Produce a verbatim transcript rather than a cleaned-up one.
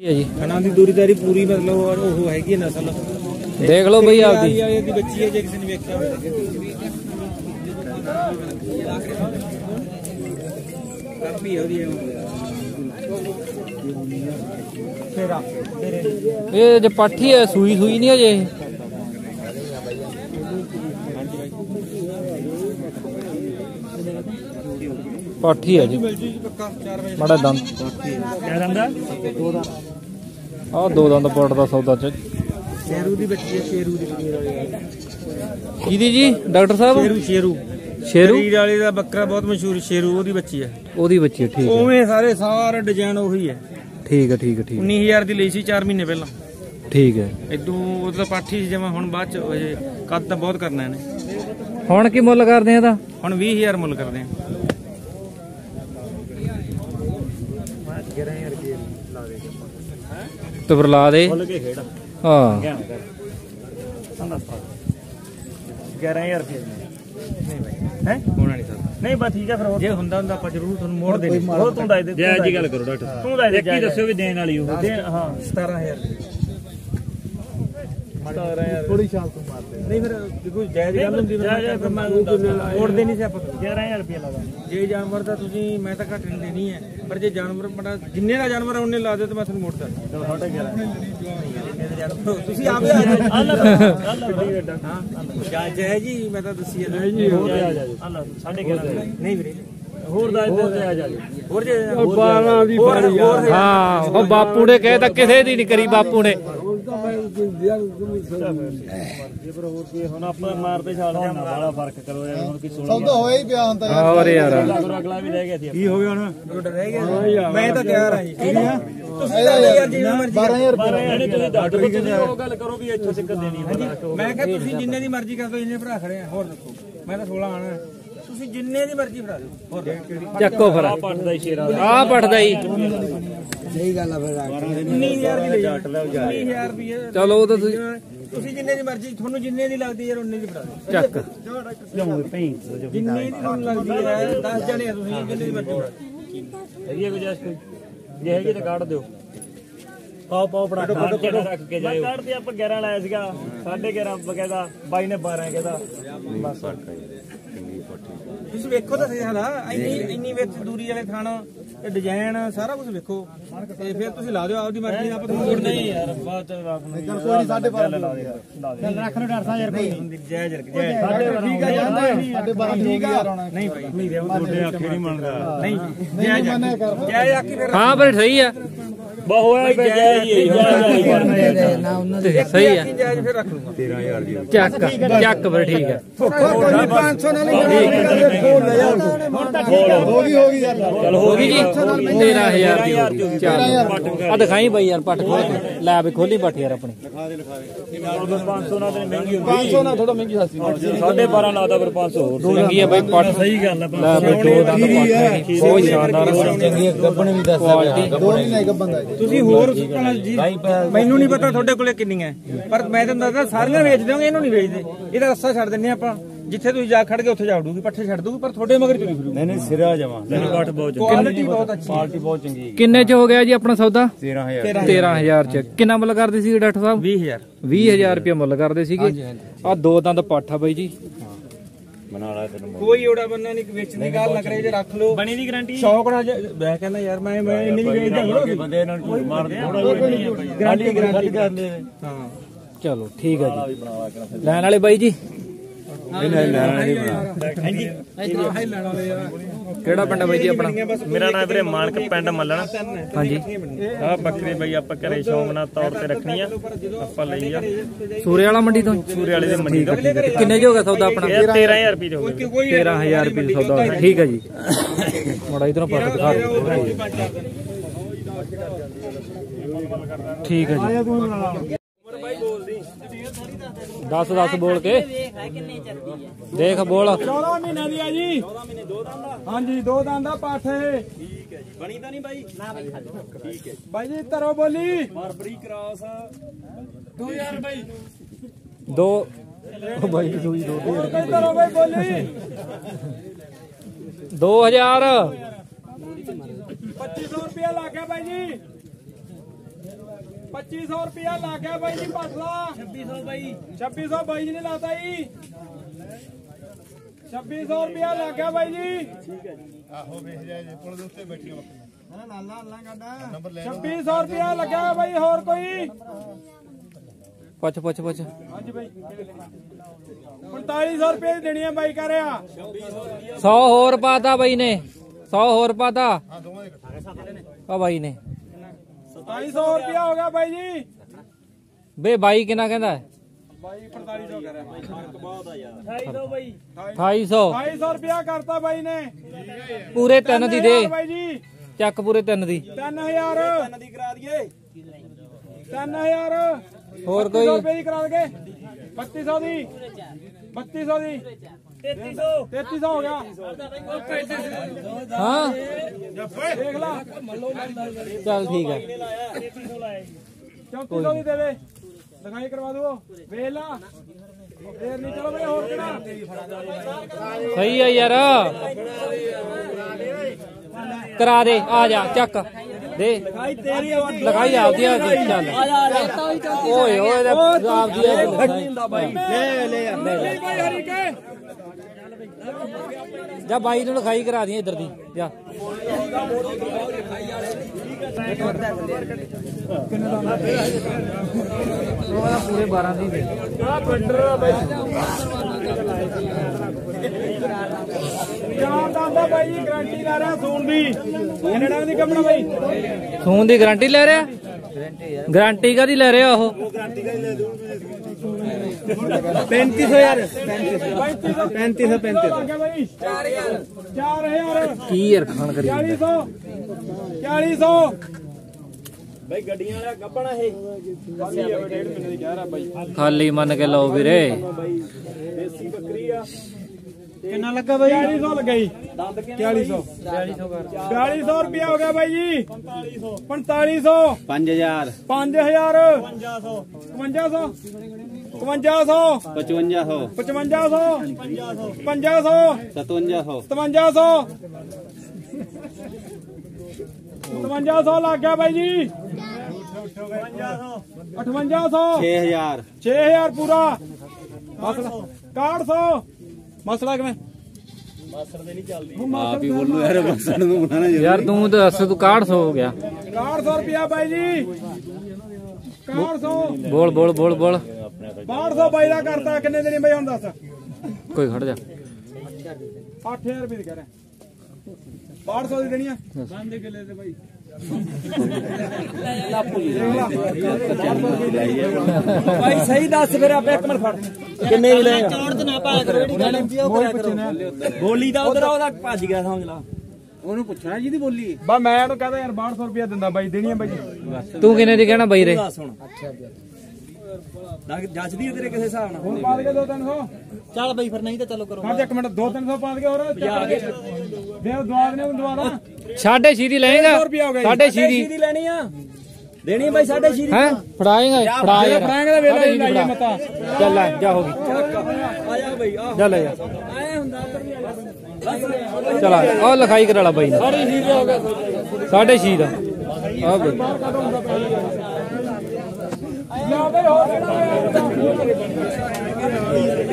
जी खाना की दूरी दारी पूरी मतलब और वो है कि नस्ल देख लो भैया आपकी बच्ची है किसी ने देखा काफी हो रही है। ये जो पाठी है सुई सुई नहीं है ये पाठी है जी बड़ा दंद आ दो दंद पाठ का सौदा च जी डॉक्टर साहब शेरू शेरू वाले का बकरा बहुत मशहूर शेरू ओदी बच्ची है ओदी बच्ची है ठीक है सारे सारा डिजाइन वही है ठीक है ठीक है ठीक उन्नीस हजार दी ली सी चार महीने पहला ठीक है इदू मतलब पाठी जमा हुण बाद कद तो बहुत करना इन्हें हुण की मुल कर दे हुण बीस हजार मुल कर दे तो फिर ला दे हाँ ग्यारह हजार रुपये है होना नहीं सर नहीं बस ठीक है फिर जे हुंदा हुंदा आप जरूर ਤੁਹਾਨੂੰ ਮੋੜ ਦੇ ਉਹ ਤੂੰ ਦੱਸ ਦੇ ਜੈ ਜੀ ਗੱਲ ਕਰੋ ਡਾਕਟਰ ਤੂੰ ਦੱਸ ਦੇ ਕੀ ਦੱਸਿਓ ਵੀ ਦੇਣ ਵਾਲੀ ਉਹ ਹਾਂ सत्रह हजार ਥੋੜੀ ਛਾਲ ਤੂੰ ਮਾਰਦੇ ਨਹੀਂ ਫਿਰ ਦੇਖੋ ਜੈ ਜੀ ਗੱਲ ਹੁੰਦੀ ਫਿਰ ਮੈਂ ਮੋੜ ਦੇ ਨਹੀਂ ਸੀ ਆਪਾਂ ग्यारह हजार ਰੁਪਏ ਲਾਦਾ ਜੇ ਜਾਨਵਰ ਦਾ ਤੁਸੀਂ ਮੈਂ ਤਾਂ ਘੱਟ ਨਹੀਂ ਦੇਣੀ ਹੈ ਪਰ ਜੇ ਜਾਨਵਰ ਬੜਾ ਜਿੰਨੇ ਦਾ ਜਾਨਵਰ ਉਹਨੇ ਲਾ ਦੇ ਤਾਂ ਮੈਂ ਤੁਹਾਨੂੰ ਮੋੜ ਦਾਂ ग्यारह हजार ਤੁਸੀਂ ਆਪੇ ਆ ਜਾਓ ਅੱਲਾ ਹਾਂ ਜੈ ਜੈ ਜੀ ਮੈਂ ਤਾਂ ਦਸੀ ਹੈ ਜੀ ਅੱਲਾ ग्यारह हजार ਨਹੀਂ ਵੀਰੇ ਹੋਰ ਦਾ ਇੱਥੇ ਆ ਜਾ ਹੋਰ ਜੇ बारह ਦੀ ਫਾਰੀ ਹਾਂ ਉਹ ਬਾਪੂ ਨੇ ਕਹੇ ਤਾਂ ਕਿਸੇ ਦੀ ਨਹੀਂ ਕਰੀ ਬਾਪੂ ਨੇ जिन्ने की मर्जी कर दो इन्ने भरा खड़े होर दसो मैं सोलह आना जिन्ने की मर्जी भरा दो चक्को फिर आह पठदा ਸਹੀ ਗੱਲ ਆ ਫਿਰ उन्नीस हजार ਚਲੋ ਉਹ ਤਾਂ ਤੁਸੀਂ ਜਿੰਨੇ ਦੀ ਮਰਜ਼ੀ ਤੁਹਾਨੂੰ ਜਿੰਨੇ ਦੀ ਲੱਗਦੀ ਯਾਰ ਉਨੇ ਦੀ ਫੜਾ ਦਿਓ ਚੱਕ ਲਿਆਉਂਗੇ ਪੈਂਤੀ ਜੋ ਜਿੰਨੇ ਦੀ ਤੁਹਾਨੂੰ ਲੱਗਦੀ ਹੈ दस ਜਣੇ ਤੁਸੀਂ ਜਿੰਨੇ ਦੀ ਮਰਜ਼ੀ ਫੜਾ ਹੈਗੀ ਗੁਜਾਇਸ਼ ਕੋਈ ਜੇ ਹੈਗੀ ਤਾਂ ਕੱਢ ਦਿਓ ਪਾਓ ਪਾਓ ਫੜਾ ਕੇ ਰੱਖ ਕੇ ਜਾਇਓ ਕੱਢ ਤੇ ਆਪਾਂ ग्यारह ਲਾਇਆ ਸੀਗਾ ग्यारह पॉइंट पाँच ਬਕਾਇਦਾ ਬਾਈ ਨੇ बारह ਕਹਿੰਦਾ ਬਸ ਤੁਸੀਂ ਵੇਖੋ ਤਾਂ ਸਹੀ ਹਲਾ ਇੰਨੀ ਇੰਨੀ ਵਿੱਚ ਦੂਰੀ ਵਾਲੇ ਥਾਣਾ डिजाइन सारा कुछ देखो फिर तुम ला दो आपकी मर्जी आप मोड़ नहीं यार बात चल कोई नहीं साढ़े बारह ला दे चल रख लो डॉक्टर साहब यार कोई जय जय ठीक है साढ़े बारह ठीक है नहीं भाई नहीं रे छोटे आखे नहीं मानदा नहीं जय जय आके फिर हां पर सही है बहुत होया जय जय ना उन्होंने सही है जय फिर रख लूंगा तेरह हजार जी चेक चेक पर ठीक है पाँच सौ ना नहीं होगी होगी यार चल होगी जी तेरह हजार चल दिखाई भाई यार पट ला भी खोली पट यार अपनी पाँच सौ ना थोड़ा महंगी साढ़े बारह ना था पाँच सौ महंगी है भाई पट सही गल बहुत शानदार गब्बन भी दस दो नहीं है गब्बन ਤੁਸੀਂ ਹੋਰ ਮੈਨੂੰ ਨਹੀਂ ਪਤਾ ਤੁਹਾਡੇ ਕੋਲੇ ਕਿੰਨੀਆਂ ਪਰ ਮੈਂ ਤੁਹਾਨੂੰ ਦੱਸਦਾ ਸਾਰੀਆਂ ਵੇਚ ਦਿਓਗੇ ਇਹਨੂੰ ਨਹੀਂ ਵੇਚਦੇ ਇਹਦਾ ਰੱਸਾ ਛੱਡ ਦਿੰਨੇ ਆਪਾਂ ਜਿੱਥੇ ਤੁਸੀਂ ਜਾ ਖੜ ਗਏ ਉੱਥੇ ਜਾ ਉਡੂਗੀ ਪੱਠੇ ਛੱਡ ਦੂਗੀ ਪਰ ਤੁਹਾਡੇ ਮਗਰ ਚੁਰੀ ਫਿਰੂ ਨਹੀਂ ਨਹੀਂ ਸਿਰਾ ਜਾਵਾਂ ਪਾਰਟੀ ਬਹੁਤ ਚੰਗੀ ਕੁਆਲਿਟੀ ਬਹੁਤ ਅੱਛੀ ਪਾਰਟੀ ਬਹੁਤ ਚੰਗੀ ਕਿੰਨੇ ਚ ਹੋ ਗਿਆ ਜੀ ਆਪਣਾ ਸੌਦਾ तेरह हजार तेरह हजार ਚ ਕਿੰਨਾ ਮੁੱਲ ਕਰਦੇ ਸੀ ਡਾਕਟਰ ਸਾਹਿਬ बीस हजार बीस हजार ਰੁਪਏ ਮੁੱਲ ਕਰਦੇ ਸੀਗੇ ਆ ਦੋ ਦੰਦ ਪਾਠਾ ਬਾਈ ਜੀ कोई ओड़ा बनना नहीं बेचने का लग रहा है रख लो बनी दी गारंटी शौक ना मैं कहना यार मैं मैं इन्हीं बेच दूंगा बंदे इन्होंने कोई मार दे गारंटी गारंटी कर ले हां चलो ठीक है जी लेने वाले भाई जी नहीं नहीं लेना नहीं हां जी हां लेने वाले यार केड़ा पिंड है भाई जी अपना मेरा नाम है मानक पिंड मल्लना हां जी आ बकरी भाई आप करे शौक ना तौर पे रखनी है अपन ले यार सूर्य वाला मंडी तो सूर्य वाले दी मंडी तो कितने जो होगा सौदा अपना तेरह हजार रुपए जो तेरह हजार रुपए सौदा ठीक है जी मोड़ा इधर पर दिखा ठीक है जी उमर भाई बोल दी दस दस बोल के देख बोल चौदह महीने दी है जी हां जी दो दांद दा पाठ है ठीक है जी बनी तो नहीं भाई ना भाई ठीक है भाई जी तरो बोली और बड़ी क्रॉस दो यार भाई दो भाई सुई दो तरो भाई बोली दो हजार पच्चीस सौ रुपया लागे भाई जी पच्चीस सौ रुपया ला गया भाई जी पासला छब्बीस सौ भाई छब्बीस सौ भाई जी ने लाता ही छब्बीस सौ रुपया ला गया भाई जी छब्बीस सौ रुपया लगा भाई और कोई पच पच पच पैंतालीस सौ रुपये देनी है भाई कह रहा सौ होर पाता भाई ने सौ होर पाता भाई ने सताई सौ रुपया हो गया भाई जी बे भाई कितना कहता है ढाई सौ ढाई सौ रुपया करता भाई ने पूरे तीन दी दे चक पूरे तीन दी तीन हजार तीन हजार होर कोई रुपये करा दे बत्ती सौ दी बत्ती सौ दी तेती सौ तेती सौ हो गया हाँ देख ला चल ठीक है चौंतीस सौ दी दे लगाई करवा दो वेला देर नहीं चलो भाई होर कितना सही है यार करा दे आ जा चक दे लगाई आपदी चल ओए ओए जा भाई ने लिखाई करा दी इधर दी जा पूरे बारह दी सून की गारंटी ले रहा गारंटी का ले रहा पैंतीस सौ यार पैंतीस सौ पैंतीस चार हजार की यार खान करी चालीस सौ चालीस सौ भाई गड्डियां वाला गब्बना है खाली मन के लो वीरे देसी बकरी आ कितना लगा भाई चालीस सौ लगा चालीस सौ चालीस सौ रुपया हो गया भाई जी पैंतालीस सौ पांच हजार पांच हजार पचवंजा सौ पचवंजा सौ पचवंजा सौ पचवंजा सौ पंजा सौ सतवंजा सौ सतवंजा सौ सतवंजा सौ लग गया भाई जी अठवंजा सौ छह हजार छह हजार पूरा काठ सौ मसला किमें यार तू दस तू काठ सौ हो गया काठ सौ रुपया भाई जी काठ सौ बोल बोल बोल बोल बाठ सौ भाई का करता किन्ने दिन भाई हम दस कोई खड़ जा अठ हजार रुपये कह रहे बाठ सौ देनी भाई सही दस फिर आप एक मिनट फट बोली का उधर भज गया समझ ला ओनू पूछना जी बोली बा मैं कहता यार बारह सौ रुपया दिंदा भाई देनी है भाई तू किन्ने दी कहना भाई रे जचदी तेरे किसी हिसाब ना पा के दो तीन सौ चल भाई फिर नहीं तो चलो करो एक मिनट दो तीन सौ पा के और साढ़े छीरी लेगा साढ़े छीरी लेनी आ देनी भाई साढ़े छीरी फड़ाएगा चल जा होगी चल चला और लिखाई करा भाई साढ़े छी का भाई